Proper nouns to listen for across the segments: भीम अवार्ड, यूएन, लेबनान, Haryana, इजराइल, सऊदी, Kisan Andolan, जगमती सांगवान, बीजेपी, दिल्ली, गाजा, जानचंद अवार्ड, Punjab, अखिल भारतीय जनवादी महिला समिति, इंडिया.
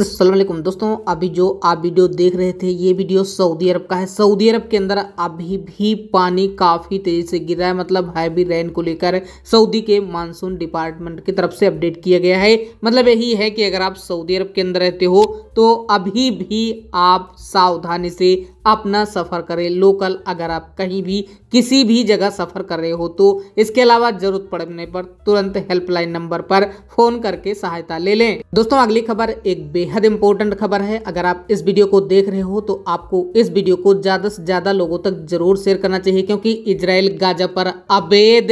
अस्सलाम वालेकुम दोस्तों, अभी जो आप वीडियो देख रहे थे ये वीडियो सऊदी अरब का है। सऊदी अरब के अंदर अभी भी पानी काफ़ी तेज़ी से गिर रहा है, मतलब हैवी रेन को लेकर सऊदी के मानसून डिपार्टमेंट की तरफ से अपडेट किया गया है। मतलब यही है कि अगर आप सऊदी अरब के अंदर रहते हो तो अभी भी आप सावधानी से अपना सफ़र करें। लोकल अगर आप कहीं भी किसी भी जगह सफ़र कर रहे हो तो इसके अलावा ज़रूरत पड़ने पर तुरंत हेल्पलाइन नंबर पर फ़ोन करके सहायता ले लें। दोस्तों अगली खबर एक बेहद इंपॉर्टेंट खबर है। अगर आप इस वीडियो को देख रहे हो तो आपको इस वीडियो को ज़्यादा से ज़्यादा लोगों तक जरूर शेयर करना चाहिए, क्योंकि इजराइल गाजा पर अवैध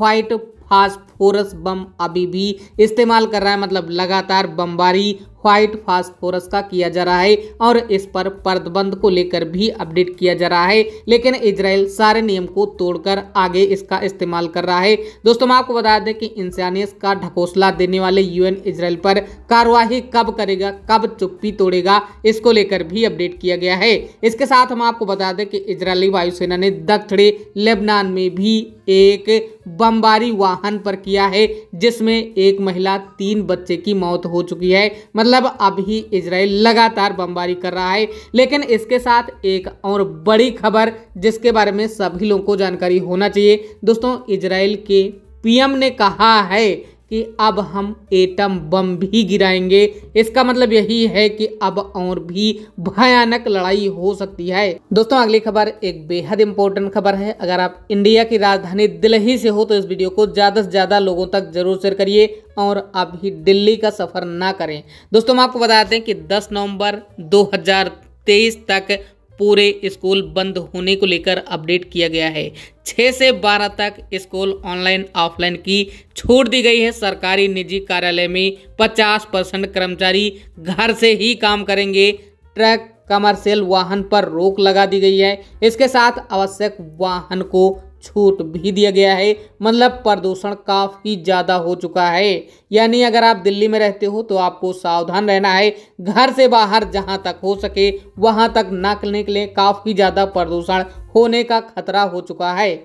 व्हाइट फास्फोरस बम अभी भी इस्तेमाल कर रहा है। मतलब लगातार बमबारी व्हाइट फास्फोरस का किया जा रहा है और इस पर प्रतिबंध को लेकर भी अपडेट किया जा रहा है, लेकिन इजराइल सारे नियम को तोड़कर आगे इसका इस्तेमाल कर रहा है। दोस्तों मैं आपको बता दें कि इंसानियत का ढकोसला देने वाले यूएन इजराइल पर कार्रवाई कब करेगा, कब चुप्पी तोड़ेगा, इसको लेकर भी अपडेट किया गया है। इसके साथ हम आपको बता दें कि इजरायली वायुसेना ने दक्षिणी लेबनान में भी एक बमबारी वाहन पर किया है, जिसमें एक महिला 3 बच्चे की मौत हो चुकी है। मतलब अभी इजराइल लगातार बमबारी कर रहा है। लेकिन इसके साथ एक और बड़ी खबर जिसके बारे में सभी लोगों को जानकारी होना चाहिए। दोस्तों इजराइल के पीएम ने कहा है कि अब हम एटम बम भी गिराएंगे। इसका मतलब यही है कि अब और भी भयानक लड़ाई हो सकती है। दोस्तों अगली खबर एक बेहद इंपॉर्टेंट खबर है। अगर आप इंडिया की राजधानी दिल्ली से हो तो इस वीडियो को ज़्यादा से ज़्यादा लोगों तक जरूर शेयर करिए और अभी दिल्ली का सफ़र ना करें। दोस्तों हम आपको बताते हैं कि 10 नवंबर 2023 तक पूरे स्कूल बंद होने को लेकर अपडेट किया गया है। 6 से 12 तक स्कूल ऑनलाइन ऑफलाइन की छूट दी गई है। सरकारी निजी कार्यालय में 50% कर्मचारी घर से ही काम करेंगे। ट्रक कमर्शियल वाहन पर रोक लगा दी गई है। इसके साथ आवश्यक वाहन को छूट भी दिया गया है। मतलब प्रदूषण काफ़ी ज़्यादा हो चुका है, यानी अगर आप दिल्ली में रहते हो तो आपको सावधान रहना है। घर से बाहर जहां तक हो सके वहां तक ना निकलें, काफ़ी ज़्यादा प्रदूषण होने का खतरा हो चुका है।